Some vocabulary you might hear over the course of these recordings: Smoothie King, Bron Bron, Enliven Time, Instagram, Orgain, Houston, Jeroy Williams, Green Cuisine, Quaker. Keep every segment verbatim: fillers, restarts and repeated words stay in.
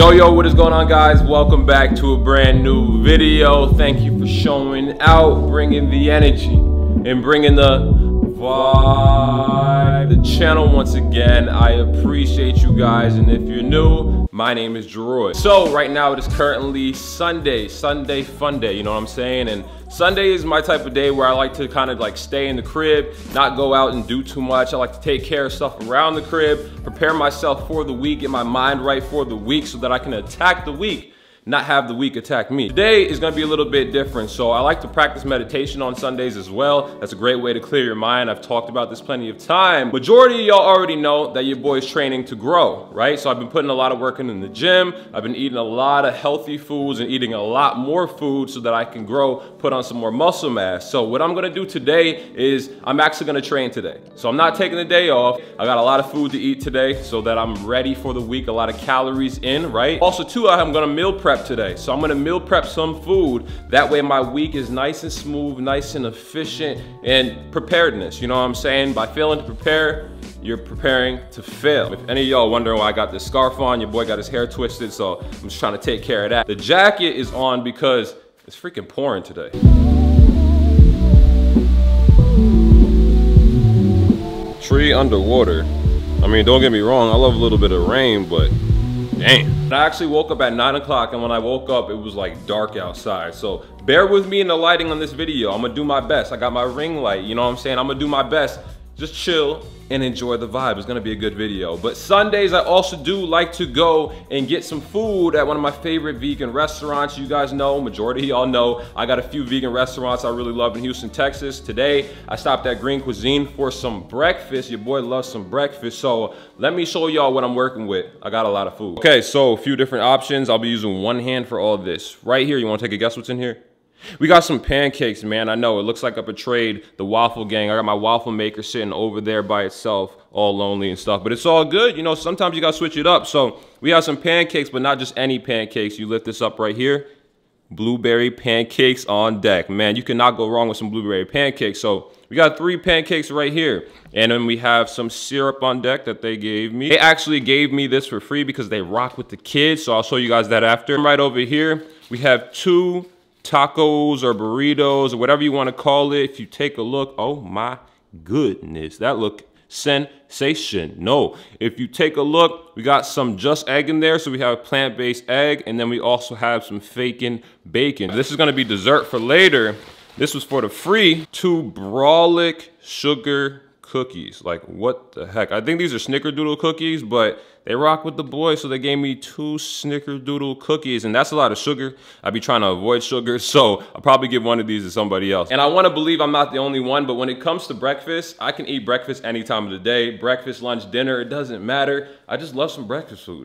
Yo, yo, what is going on, guys? Welcome back to a brand new video. Thank you for showing out, bringing the energy, and bringing the vibe. The channel once again, I appreciate you guys, and if you're new, my name is Jeroy. So right now it is currently Sunday, Sunday fun day, you know what I'm saying? And Sunday is my type of day where I like to kind of like stay in the crib, not go out and do too much. I like to take care of stuff around the crib, prepare myself for the week, get my mind right for the week so that I can attack the week, not have the week attack me. Today is gonna be a little bit different. So I like to practice meditation on Sundays as well. That's a great way to clear your mind. I've talked about this plenty of time. Majority of y'all already know that your boy's training to grow, right? So I've been putting a lot of work in, in the gym. I've been eating a lot of healthy foods and eating a lot more food so that I can grow, put on some more muscle mass. So what I'm gonna do today is I'm actually gonna train today. So I'm not taking the day off. I got a lot of food to eat today so that I'm ready for the week, a lot of calories in, right? Also too, I'm gonna meal prep today. So I'm gonna meal prep some food. That way my week is nice and smooth, nice and efficient, and preparedness, you know what I'm saying? By failing to prepare, you're preparing to fail. If any of y'all wondering why I got this scarf on, your boy got his hair twisted, so I'm just trying to take care of that. The jacket is on because it's freaking pouring today. Tree underwater. I mean, don't get me wrong, I love a little bit of rain, but damn. I actually woke up at nine o'clock, and when I woke up, it was like dark outside. So bear with me in the lighting on this video. I'm gonna do my best. I got my ring light, you know what I'm saying? I'm gonna do my best. Just chill and enjoy the vibe. It's gonna be a good video. But Sundays, I also do like to go and get some food at one of my favorite vegan restaurants. You guys know, majority of y'all know, I got a few vegan restaurants I really love in Houston, Texas. Today, I stopped at Green Cuisine for some breakfast. Your boy loves some breakfast, so let me show y'all what I'm working with. I got a lot of food. Okay, so a few different options. I'll be using one hand for all this. Right here, you wanna take a guess what's in here? We got some pancakes, man. I know, it looks like up a trade, the waffle gang. I got my waffle maker sitting over there by itself, all lonely and stuff, but it's all good. You know, sometimes you gotta switch it up. So we have some pancakes, but not just any pancakes. You lift this up right here, blueberry pancakes on deck. Man, you cannot go wrong with some blueberry pancakes. So we got three pancakes right here. And then we have some syrup on deck that they gave me. They actually gave me this for free because they rock with the kids. So I'll show you guys that after. Right over here, we have two tacos or burritos or whatever you want to call it. If you take a look, oh my goodness, that look sensation. No, if you take a look, we got some just egg in there. So we have a plant-based egg, and then we also have some faking bacon. This is going to be dessert for later. This was for the free. Two brolic sugar cookies. Like, what the heck? I think these are snickerdoodle cookies, but they rock with the boys, so they gave me two snickerdoodle cookies, and that's a lot of sugar. I be trying to avoid sugar, so I'll probably give one of these to somebody else. And I want to believe I'm not the only one, but when it comes to breakfast, I can eat breakfast any time of the day. Breakfast, lunch, dinner, it doesn't matter. I just love some breakfast food.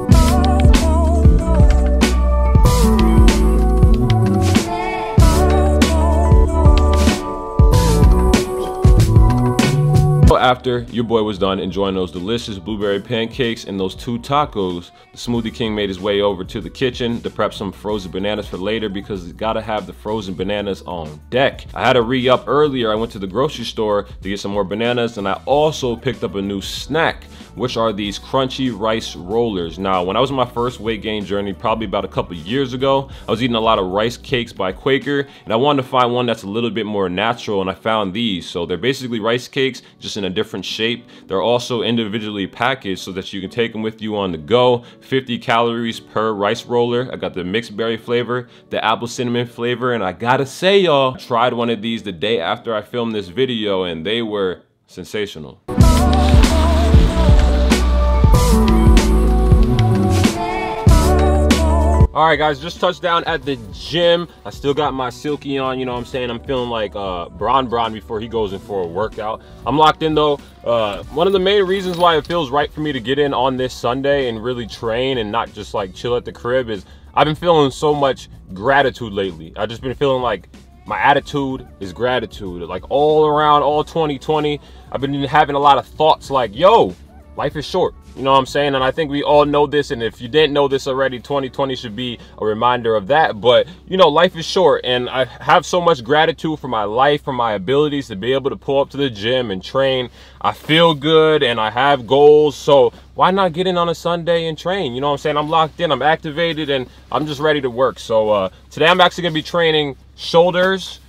After your boy was done enjoying those delicious blueberry pancakes and those two tacos, the Smoothie King made his way over to the kitchen to prep some frozen bananas for later because you gotta have the frozen bananas on deck. I had a re-up earlier. I went to the grocery store to get some more bananas, and I also picked up a new snack, which are these crunchy rice rollers. Now, when I was on my first weight gain journey, probably about a couple years ago, I was eating a lot of rice cakes by Quaker, and I wanted to find one that's a little bit more natural, and I found these. So they're basically rice cakes, just in a different shape. They're also individually packaged so that you can take them with you on the go. fifty calories per rice roller. I got the mixed berry flavor, the apple cinnamon flavor, and I gotta say, y'all, I tried one of these the day after I filmed this video, and they were sensational. All right, guys, just touched down at the gym. I still got my silky on, you know what I'm saying? I'm feeling like uh, Bron Bron before he goes in for a workout. I'm locked in, though. Uh, one of the main reasons why it feels right for me to get in on this Sunday and really train and not just like chill at the crib is I've been feeling so much gratitude lately. I've just been feeling like my attitude is gratitude. Like all around, all twenty twenty, I've been having a lot of thoughts like, yo, life is short, you know what I'm saying? And I think we all know this, and if you didn't know this already, twenty twenty should be a reminder of that. But you know, life is short, and I have so much gratitude for my life, for my abilities to be able to pull up to the gym and train. I feel good and I have goals, so why not get in on a Sunday and train? You know what I'm saying? I'm locked in, I'm activated, and I'm just ready to work. So uh, today I'm actually gonna be training shoulders,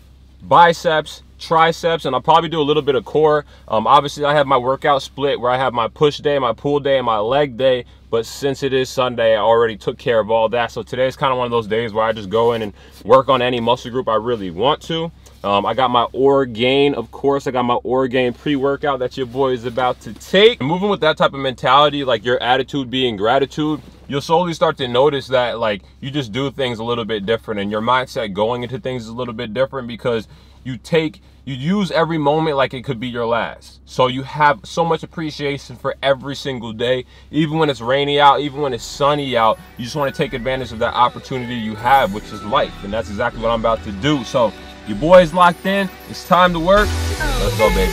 biceps, triceps, and I'll probably do a little bit of core. Um, obviously I have my workout split where I have my push day, my pull day, and my leg day, but since it is Sunday, I already took care of all that. So today's kind of one of those days where I just go in and work on any muscle group I really want to. Um, I got my Orgain, of course. I got my Orgain pre-workout that your boy is about to take. And moving with that type of mentality, like your attitude being gratitude, you'll slowly start to notice that like you just do things a little bit different, and your mindset going into things is a little bit different because you take, you use every moment like it could be your last. So you have so much appreciation for every single day. Even when it's rainy out, even when it's sunny out, you just want to take advantage of that opportunity you have, which is life. And that's exactly what I'm about to do. So your boy is locked in. It's time to work. Let's go, baby.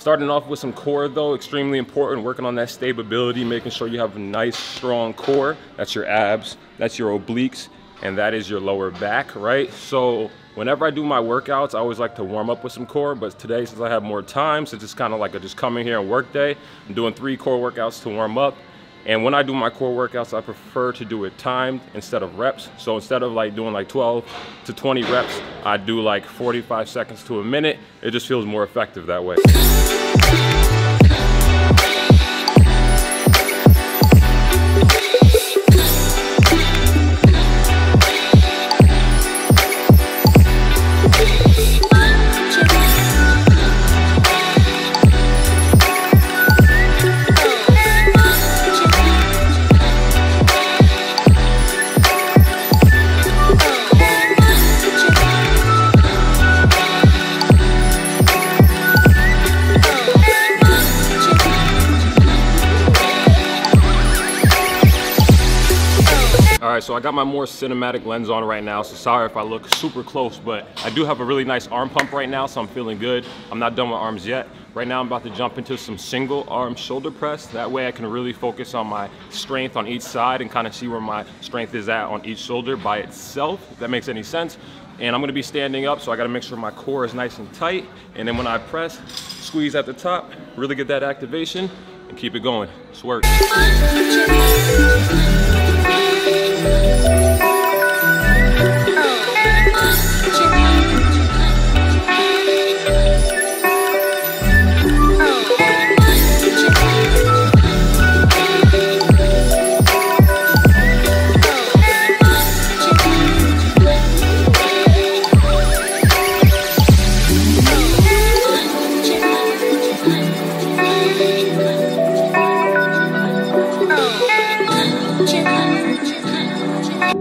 Starting off with some core though, extremely important, working on that stability, making sure you have a nice strong core. That's your abs, that's your obliques, and that is your lower back, right? So whenever I do my workouts, I always like to warm up with some core, but today, since I have more time, since it's kind of like I just come in here and work day, I'm doing three core workouts to warm up. And when I do my core workouts, I prefer to do it timed instead of reps. So instead of like doing like twelve to twenty reps, I do like forty-five seconds to a minute. It just feels more effective that way. So I got my more cinematic lens on right now, so sorry if I look super close, but I do have a really nice arm pump right now, so I'm feeling good. I'm not done with arms yet. Right now I'm about to jump into some single arm shoulder press. That way I can really focus on my strength on each side and kind of see where my strength is at on each shoulder by itself, if that makes any sense. And I'm gonna be standing up, so I gotta make sure my core is nice and tight, and then when I press, squeeze at the top, really get that activation, and keep it going. It's work.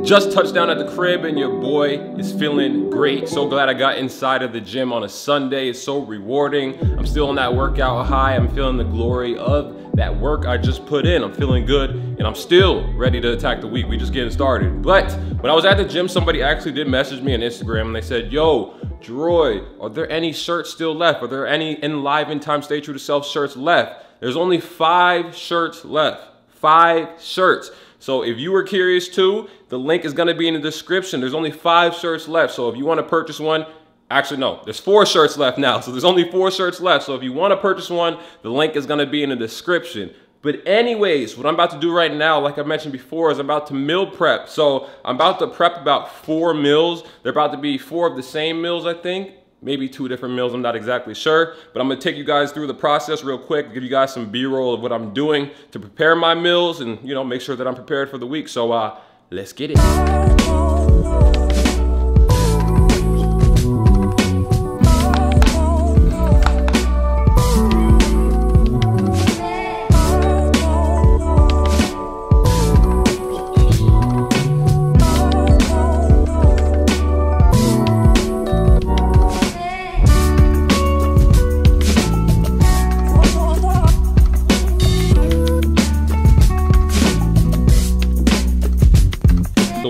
Just touched down at the crib and your boy is feeling great. So glad I got inside of the gym on a Sunday. It's so rewarding. I'm still on that workout high. I'm feeling the glory of that work I just put in. I'm feeling good and I'm still ready to attack the week. We just getting started. But when I was at the gym, somebody actually did message me on Instagram and they said, yo, Jeroy, are there any shirts still left? Are there any Enliven Time Stay True to Self shirts left? There's only five shirts left. Five shirts. So if you were curious too, the link is going to be in the description. There's only five shirts left. So if you want to purchase one, actually, no, there's four shirts left now. So there's only four shirts left. So if you want to purchase one, the link is going to be in the description. But anyways, what I'm about to do right now, like I mentioned before, is I'm about to meal prep. So I'm about to prep about four meals. They're about to be four of the same meals, I think. Maybe two different meals, I'm not exactly sure, but I'm gonna take you guys through the process real quick, give you guys some B-roll of what I'm doing to prepare my meals and, you know, make sure that I'm prepared for the week. So uh, let's get it.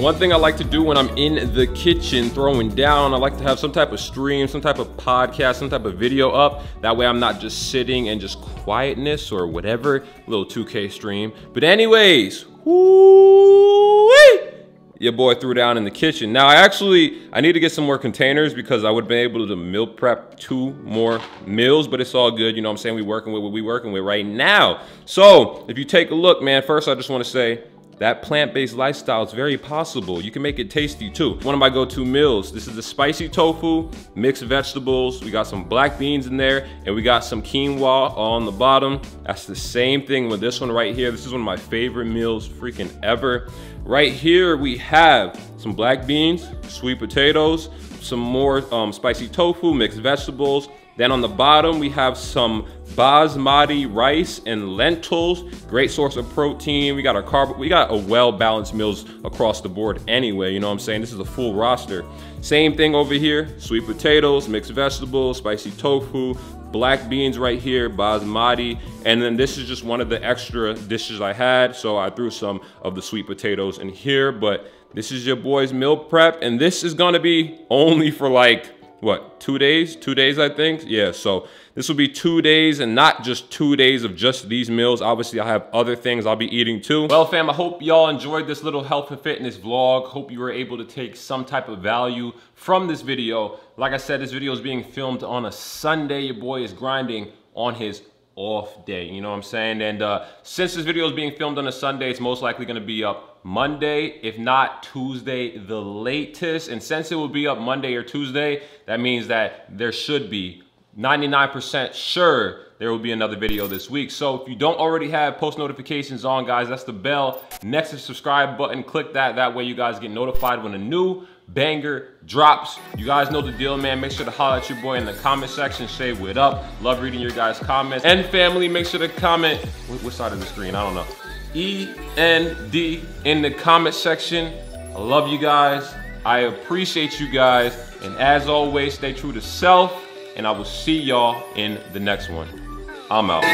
one thing I like to do when I'm in the kitchen throwing down, I like to have some type of stream, some type of podcast, some type of video up. That way I'm not just sitting and just quietness or whatever, little two K stream. But anyways, whoo-wee! Your boy threw down in the kitchen. Now I actually, I need to get some more containers because I would have been able to meal prep two more meals, but it's all good. You know what I'm saying? We working with what we working with right now. So if you take a look, man, first I just want to say that plant-based lifestyle is very possible. You can make it tasty too. One of my go-to meals, this is the spicy tofu, mixed vegetables. We got some black beans in there and we got some quinoa on the bottom. That's the same thing with this one right here. This is one of my favorite meals freaking ever. Right here, we have some black beans, sweet potatoes, some more um, spicy tofu, mixed vegetables. Then on the bottom, we have some basmati rice and lentils. Great source of protein. We got our carb, we got a well-balanced meals across the board anyway, you know what I'm saying? This is a full roster. Same thing over here, sweet potatoes, mixed vegetables, spicy tofu, black beans right here, basmati, and then this is just one of the extra dishes I had, so I threw some of the sweet potatoes in here, but this is your boy's meal prep, and this is gonna be only for like, what, two days? Two days, I think. Yeah, so this will be two days and not just two days of just these meals. Obviously, I have other things I'll be eating too. Well, fam, I hope y'all enjoyed this little health and fitness vlog. Hope you were able to take some type of value from this video. Like I said, this video is being filmed on a Sunday. Your boy is grinding on his off day, you know what I'm saying? And uh, since this video is being filmed on a Sunday, it's most likely gonna be up Monday, if not Tuesday, the latest. And since it will be up Monday or Tuesday, that means that there should be ninety-nine percent sure there will be another video this week. So if you don't already have post notifications on, guys, that's the bell next to the subscribe button. Click that. That way you guys get notified when a new banger drops. You guys know the deal, man. Make sure to holler at your boy in the comment section. Say what up. Love reading your guys' comments. And family, make sure to comment. Which side of the screen? I don't know. E N D in the comment section. I love you guys. I appreciate you guys. And as always, stay true to self. And I will see y'all in the next one. I'm out.